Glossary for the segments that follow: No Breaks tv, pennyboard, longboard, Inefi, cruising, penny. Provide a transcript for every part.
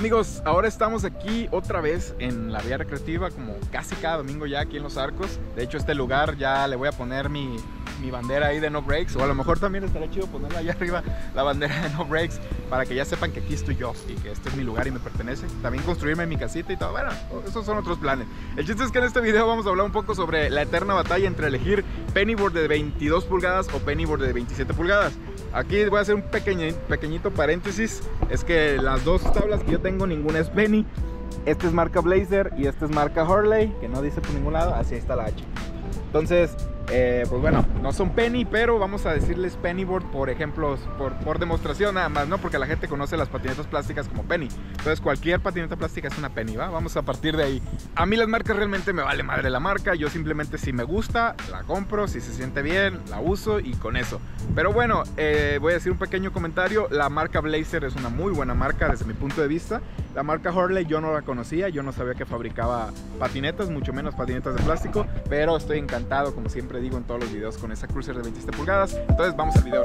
Amigos, ahora estamos aquí otra vez en la vía recreativa, como casi cada domingo ya aquí en Los Arcos. De hecho, este lugar ya le voy a poner mi bandera ahí de No Breaks, o a lo mejor también estará chido ponerla allá arriba, la bandera de No Breaks, para que ya sepan que aquí estoy yo y que este es mi lugar y me pertenece. También construirme mi casita y todo, bueno, esos son otros planes. El chiste es que en este video vamos a hablar un poco sobre la eterna batalla entre elegir pennyboard de 22 pulgadas o pennyboard de 27 pulgadas. Aquí voy a hacer un pequeñito paréntesis, es que las dos tablas que yo tengo, ninguna es penny. Esta es marca Blazer y esta es marca Hurley, que no dice por ningún lado, así está la H. Entonces, pues bueno, no son penny, pero vamos a decirles pennyboard, por ejemplo, por demostración nada más, ¿no? Porque la gente conoce las patinetas plásticas como penny. Entonces cualquier patineta plástica es una penny, ¿va? Vamos a partir de ahí. A mí las marcas realmente me vale madre la marca. Yo simplemente, si me gusta, la compro. Si se siente bien, la uso y con eso. Pero bueno, voy a decir un pequeño comentario. La marca Blazer es una muy buena marca desde mi punto de vista. La marca Hurley yo no la conocía, yo no sabía que fabricaba patinetas, mucho menos patinetas de plástico, pero estoy encantado, como siempre digo en todos los videos, con esa Cruiser de 27 pulgadas. Entonces vamos al video.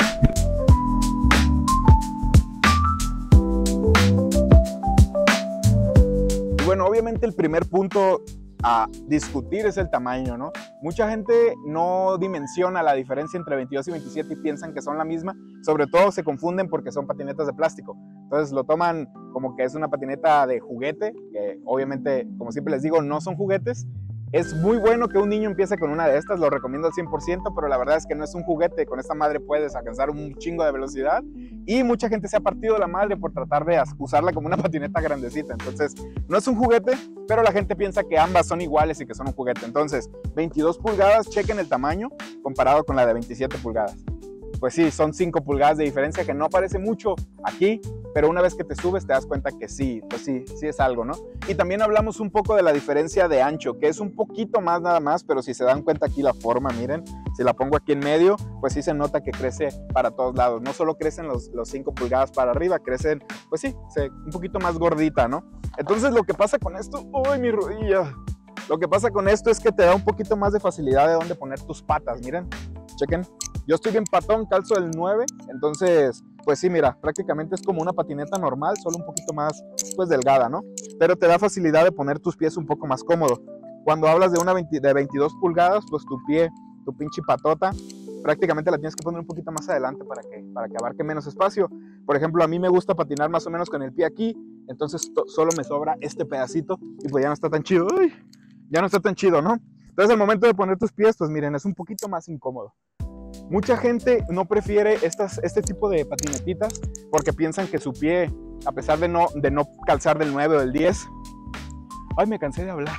Y bueno, obviamente el primer punto a discutir es el tamaño, ¿no? Mucha gente no dimensiona la diferencia entre 22 y 27 y piensan que son la misma. Sobre todo se confunden porque son patinetas de plástico. Entonces lo toman como que es una patineta de juguete, que obviamente, como siempre les digo, no son juguetes. Es muy bueno que un niño empiece con una de estas, lo recomiendo al 100%, pero la verdad es que no es un juguete. Con esta madre puedes alcanzar un chingo de velocidad y mucha gente se ha partido la madre por tratar de usarla como una patineta grandecita. Entonces, no es un juguete, pero la gente piensa que ambas son iguales y que son un juguete. Entonces, 22 pulgadas, chequen el tamaño comparado con la de 27 pulgadas. Pues sí, son 5 pulgadas de diferencia, que no parece mucho aquí, pero una vez que te subes te das cuenta que sí, pues sí, sí es algo, ¿no? Y también hablamos un poco de la diferencia de ancho, que es un poquito más nada más, pero si se dan cuenta aquí la forma, miren, si la pongo aquí en medio, pues sí se nota que crece para todos lados. No solo crecen los 5 pulgadas para arriba, crecen, pues sí, un poquito más gordita, ¿no? Entonces lo que pasa con esto, ¡ay, mi rodilla! Lo que pasa con esto es que te da un poquito más de facilidad de dónde poner tus patas, miren, chequen. Yo estoy bien patón, calzo el 9, entonces, pues sí, mira, prácticamente es como una patineta normal, solo un poquito más, pues, delgada, ¿no? Pero te da facilidad de poner tus pies un poco más cómodo. Cuando hablas de una de 22 pulgadas, pues tu pie, tu pinche patota, prácticamente la tienes que poner un poquito más adelante para que abarque menos espacio. Por ejemplo, a mí me gusta patinar más o menos con el pie aquí, entonces solo me sobra este pedacito y pues ya no está tan chido. ¡Uy! Ya no está tan chido, ¿no? Entonces, al momento de poner tus pies, pues miren, es un poquito más incómodo. Mucha gente no prefiere este tipo de patinetitas porque piensan que su pie, a pesar de no calzar del 9 o del 10... ¡Ay, me cansé de hablar!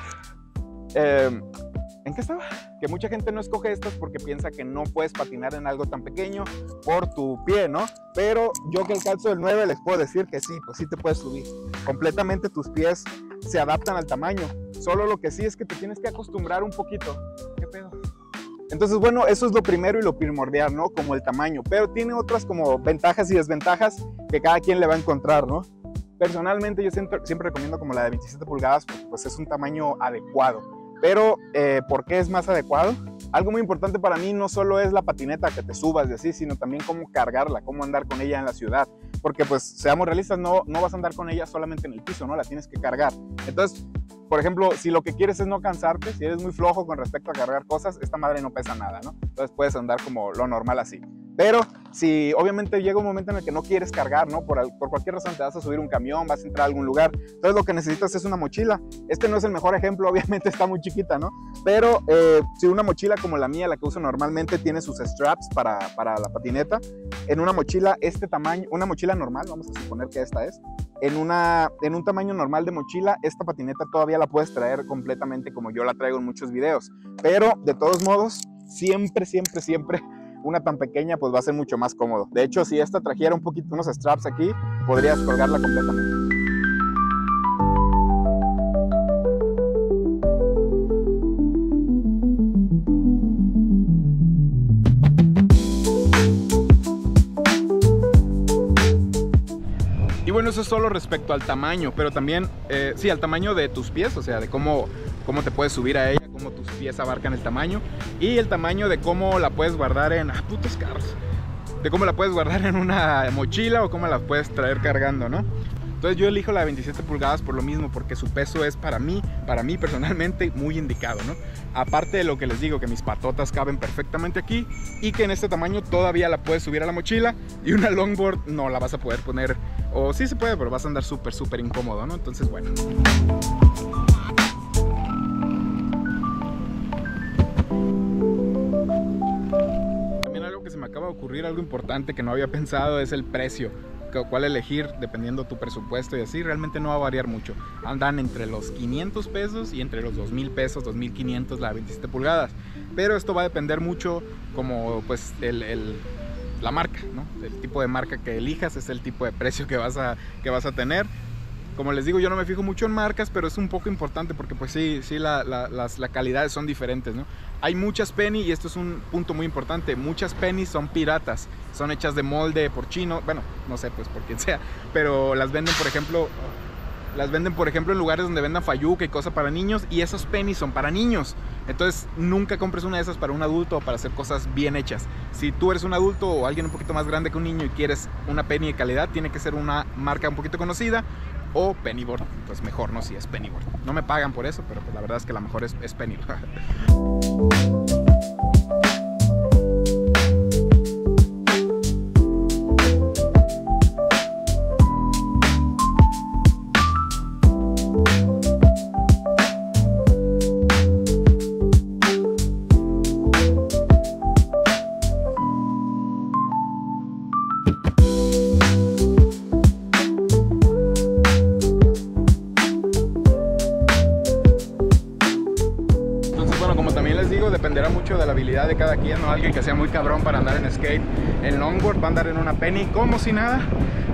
¿En qué estaba? Que mucha gente no escoge estas porque piensa que no puedes patinar en algo tan pequeño por tu pie, ¿no? Pero yo que calzo del 9 les puedo decir que sí, pues sí te puedes subir. Completamente tus pies se adaptan al tamaño. Solo lo que sí es que te tienes que acostumbrar un poquito. ¿Qué pedo? Entonces, bueno, eso es lo primero y lo primordial, ¿no? Como el tamaño, pero tiene otras como ventajas y desventajas que cada quien le va a encontrar, ¿no? Personalmente yo siempre recomiendo como la de 27 pulgadas, porque pues es un tamaño adecuado. Pero, ¿por qué es más adecuado? Algo muy importante para mí no solo es la patineta, que te subas y así, sino también cómo cargarla, cómo andar con ella en la ciudad. Porque, pues, seamos realistas, no vas a andar con ella solamente en el piso, ¿no? La tienes que cargar. Entonces, por ejemplo, si lo que quieres es no cansarte, si eres muy flojo con respecto a cargar cosas, esta madre no pesa nada, ¿no? Entonces puedes andar como lo normal así. Pero si obviamente llega un momento en el que no quieres cargar, ¿no? Por cualquier razón te vas a subir un camión, vas a entrar a algún lugar. Entonces lo que necesitas es una mochila. Este no es el mejor ejemplo, obviamente está muy chiquita, ¿no? Pero si una mochila como la mía, la que uso normalmente, tiene sus straps para la patineta. En una mochila este tamaño, una mochila normal, vamos a suponer que esta es, en un tamaño normal de mochila, esta patineta todavía la puedes traer completamente como yo la traigo en muchos videos. Pero de todos modos, siempre... una tan pequeña pues va a ser mucho más cómodo. De hecho, si esta trajera un poquito unos straps aquí, podrías colgarla completamente. Y bueno, eso es solo respecto al tamaño, pero también, sí, al tamaño de tus pies, o sea, de cómo te puedes subir a ella, cómo tus pies abarcan el tamaño y el tamaño de cómo la puedes guardar en putos carros, de cómo la puedes guardar en una mochila o cómo la puedes traer cargando, ¿no? Entonces yo elijo la de 27 pulgadas por lo mismo, porque su peso es para mí personalmente muy indicado, ¿no? Aparte de lo que les digo, que mis patotas caben perfectamente aquí y que en este tamaño todavía la puedes subir a la mochila, y una longboard no la vas a poder poner, o sí se puede, pero vas a andar súper incómodo, ¿no? Entonces, bueno. También algo que se me acaba de ocurrir, algo importante que no había pensado, es el precio. Cuál elegir dependiendo tu presupuesto y así, realmente no va a variar mucho. Andan entre los 500 pesos y entre los 2000 pesos, 2500 la de 27 pulgadas. Pero esto va a depender mucho como pues la marca, ¿no? El tipo de marca que elijas es el tipo de precio que vas a tener. Como les digo, yo no me fijo mucho en marcas, pero es un poco importante porque pues sí, las calidades son diferentes, ¿no? Hay muchas penny, y esto es un punto muy importante, muchas penny son piratas, son hechas de molde por chino, bueno, no sé, pues por quien sea, pero las venden por ejemplo en lugares donde vendan fayuca y cosas para niños, y esos pennies son para niños. Entonces nunca compres una de esas para un adulto o para hacer cosas bien hechas. Si tú eres un adulto o alguien un poquito más grande que un niño y quieres una penny de calidad, tiene que ser una marca un poquito conocida, o pennyboard, pues mejor, ¿no? Si es pennyboard. No me pagan por eso, pero pues la verdad es que la mejor es pennyboard. Dependerá mucho de la habilidad de cada quien, ¿no? Alguien que sea muy cabrón para andar en skate, en longboard, va a andar en una penny como si nada,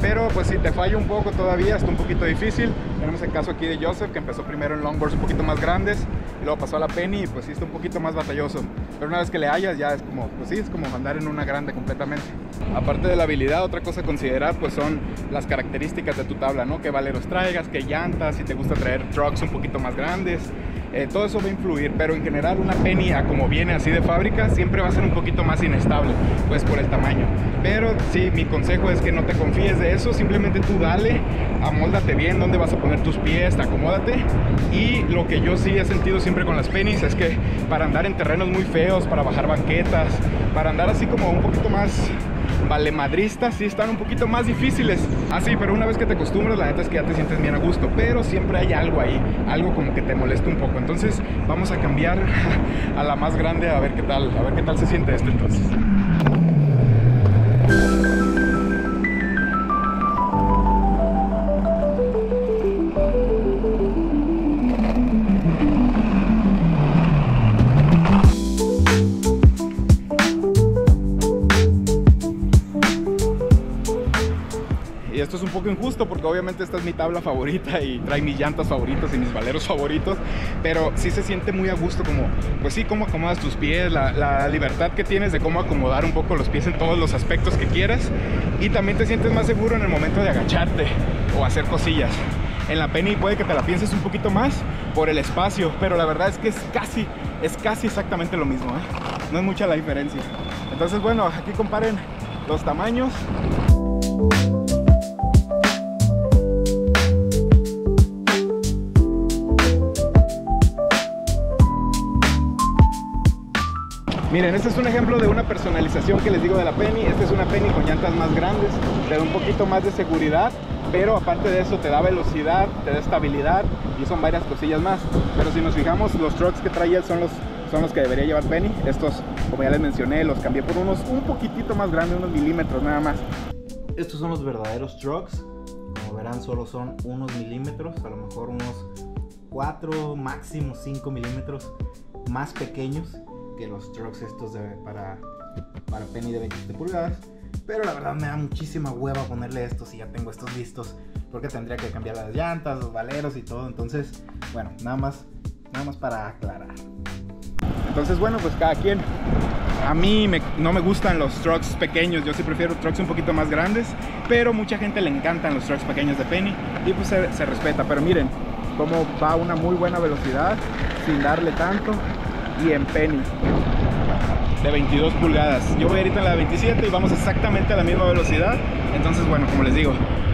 pero pues si te falla un poco todavía, está un poquito difícil. Tenemos el caso aquí de Joseph, que empezó primero en longboards un poquito más grandes, y luego pasó a la penny y pues sí está un poquito más batalloso, pero una vez que le hallas ya es como, pues sí, es como andar en una grande completamente. Aparte de la habilidad, otra cosa a considerar pues son las características de tu tabla, ¿no? Qué valeros traigas, qué llantas, si te gusta traer trucks un poquito más grandes. Todo eso va a influir, pero en general una penny a como viene así de fábrica siempre va a ser un poquito más inestable, pues por el tamaño. Pero sí, mi consejo es que no te confíes de eso, simplemente tú dale, amóldate bien dónde vas a poner tus pies, acomódate. Y lo que yo sí he sentido siempre con las pennies es que para andar en terrenos muy feos, para bajar banquetas, para andar así como un poquito más valemadristas, sí están un poquito más difíciles. Así, pero una vez que te acostumbras, la neta es que ya te sientes bien a gusto, pero siempre hay algo ahí, algo como que te molesta un poco. Entonces vamos a cambiar a la más grande, a ver qué tal se siente esto entonces. Esto es un poco injusto porque obviamente esta es mi tabla favorita y trae mis llantas favoritas y mis valeros favoritos, pero sí se siente muy a gusto como, pues sí, cómo acomodas tus pies, la libertad que tienes de cómo acomodar un poco los pies en todos los aspectos que quieras, y también te sientes más seguro en el momento de agacharte o hacer cosillas. En la penny puede que te la pienses un poquito más por el espacio, pero la verdad es que es casi exactamente lo mismo, ¿eh? No es mucha la diferencia. Entonces bueno, aquí comparen los tamaños. Miren, este es un ejemplo de una personalización que les digo de la penny. Esta es una penny con llantas más grandes, te da un poquito más de seguridad, pero aparte de eso te da velocidad, te da estabilidad y son varias cosillas más. Pero si nos fijamos, los trucks que trae él son los que debería llevar penny. Estos, como ya les mencioné, los cambié por unos un poquitito más grandes, unos milímetros nada más. Estos son los verdaderos trucks, como verán solo son unos milímetros, a lo mejor unos 4, máximo 5 milímetros más pequeños que los trucks estos para penny de 27 pulgadas, pero la verdad me da muchísima hueva ponerle estos y ya tengo estos listos, porque tendría que cambiar las llantas, los valeros y todo. Entonces, bueno, nada más para aclarar. Entonces, bueno, pues cada quien. A mí no me gustan los trucks pequeños, yo sí prefiero trucks un poquito más grandes, pero mucha gente le encantan los trucks pequeños de penny y pues se respeta. Pero miren cómo va a una muy buena velocidad sin darle tanto. Y en penny de 22 pulgadas yo voy ahorita en la 27 y vamos exactamente a la misma velocidad. Entonces bueno, como les digo,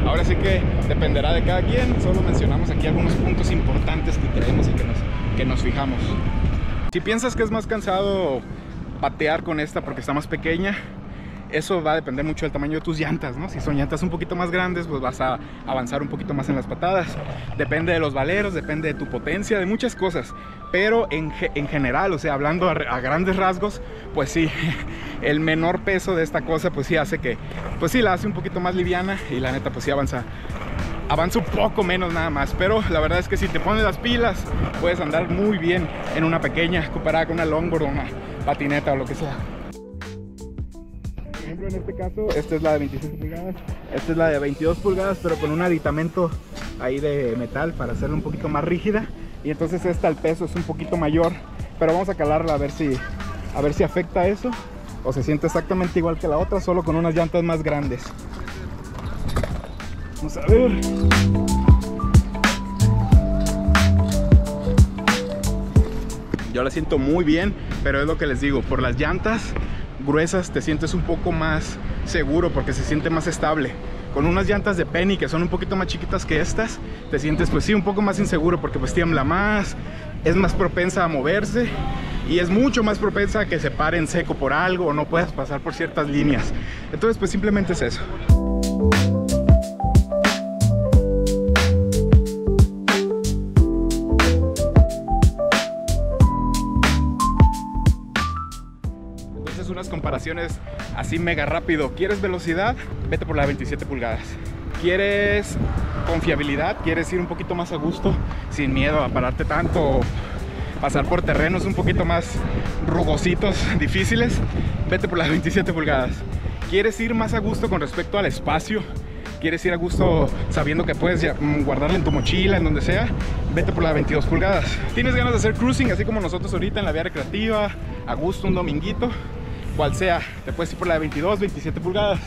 Ahora sí que dependerá de cada quien, solo mencionamos aquí algunos puntos importantes que creemos y que nos fijamos. Si piensas que es más cansado patear con esta porque está más pequeña, eso va a depender mucho del tamaño de tus llantas, ¿no? Si son llantas un poquito más grandes, pues vas a avanzar un poquito más en las patadas. Depende de los valeros, depende de tu potencia, de muchas cosas. Pero en general, o sea, hablando a grandes rasgos, pues sí, el menor peso de esta cosa, pues sí hace que, pues sí, la hace un poquito más liviana y la neta, pues sí avanza un poco menos nada más. Pero la verdad es que si te pones las pilas, puedes andar muy bien en una pequeña comparada con una longboard o una patineta o lo que sea. En este caso, esta es la de 25 pulgadas, esta es la de 22 pulgadas, pero con un aditamento ahí de metal para hacerla un poquito más rígida. Y entonces esta, el peso es un poquito mayor, pero vamos a calarla a ver si afecta eso o se siente exactamente igual que la otra, solo con unas llantas más grandes. Vamos a ver. Yo la siento muy bien, pero es lo que les digo, por las llantas gruesas te sientes un poco más seguro porque se siente más estable. Con unas llantas de penny que son un poquito más chiquitas que estas, te sientes pues sí un poco más inseguro porque pues tiembla más, es más propensa a moverse y es mucho más propensa a que se pare en seco por algo o no puedas pasar por ciertas líneas. Entonces pues simplemente es eso. Comparaciones así mega rápido. ¿Quieres velocidad? Vete por la 27 pulgadas. ¿Quieres confiabilidad? ¿Quieres ir un poquito más a gusto sin miedo a pararte tanto o pasar por terrenos un poquito más rugositos, difíciles? Vete por las 27 pulgadas. ¿Quieres ir más a gusto con respecto al espacio? ¿Quieres ir a gusto sabiendo que puedes guardarla en tu mochila, en donde sea? Vete por las 22 pulgadas. ¿Tienes ganas de hacer cruising así como nosotros ahorita en la vía recreativa, a gusto un dominguito? Cual sea, te puedes ir por la de 22, 27 pulgadas.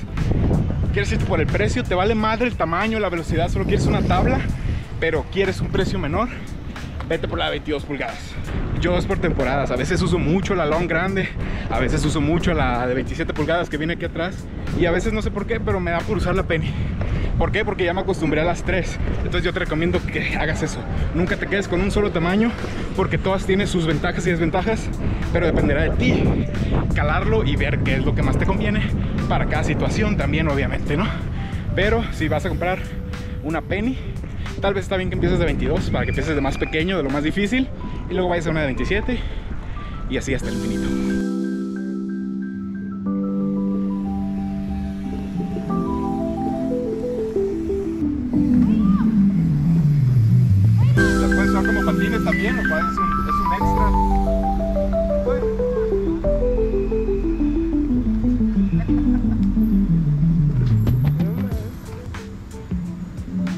Quieres irte por el precio, te vale madre el tamaño, la velocidad, solo quieres una tabla, pero quieres un precio menor, vete por la de 22 pulgadas. Yo es por temporadas, a veces uso mucho la long grande, a veces uso mucho la de 27 pulgadas que viene aquí atrás y a veces no sé por qué, pero me da por usar la penny. ¿Por qué? Porque ya me acostumbré a las tres. Entonces yo te recomiendo que hagas eso. Nunca te quedes con un solo tamaño porque todas tienen sus ventajas y desventajas, pero dependerá de ti calarlo y ver qué es lo que más te conviene para cada situación también, obviamente, ¿no? Pero si vas a comprar una penny, tal vez está bien que empieces de 22 para que empieces de más pequeño, de lo más difícil, y luego vayas a una de 27 y así hasta el infinito. También, lo cual es un extra. Bueno.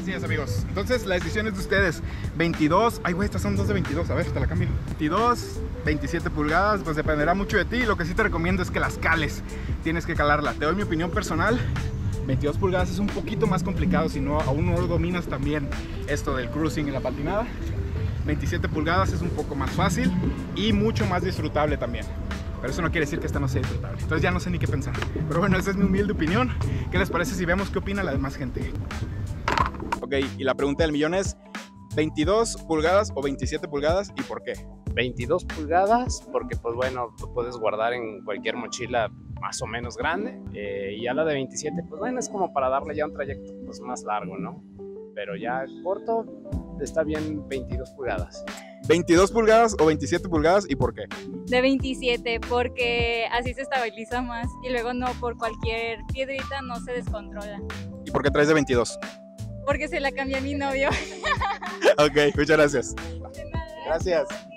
Así es, amigos. Entonces, la decisión es de ustedes. 22, ay güey, estas son dos de 22, a ver, te la cambio. 22, 27 pulgadas, pues dependerá mucho de ti. Lo que sí te recomiendo es que las cales. Tienes que calarla. Te doy mi opinión personal. 22 pulgadas es un poquito más complicado si no, aún no lo dominas también esto del cruising y la patinada. 27 pulgadas es un poco más fácil y mucho más disfrutable también, pero eso no quiere decir que esta no sea disfrutable. Entonces ya no sé ni qué pensar, pero bueno, esa es mi humilde opinión. ¿Qué les parece si vemos qué opina la demás gente? Ok, y la pregunta del millón es 22 pulgadas o 27 pulgadas y por qué. 22 pulgadas porque pues bueno, tú puedes guardar en cualquier mochila más o menos grande, y a la de 27 pues bueno, es como para darle ya un trayecto pues más largo, ¿no? Pero ya corto está bien 22 pulgadas. 22 pulgadas o 27 pulgadas y por qué. De 27 porque así se estabiliza más y luego no, por cualquier piedrita no se descontrola. ¿Y por qué traes de 22? Porque se la cambié a mi novio. Ok, muchas gracias. De nada. Gracias.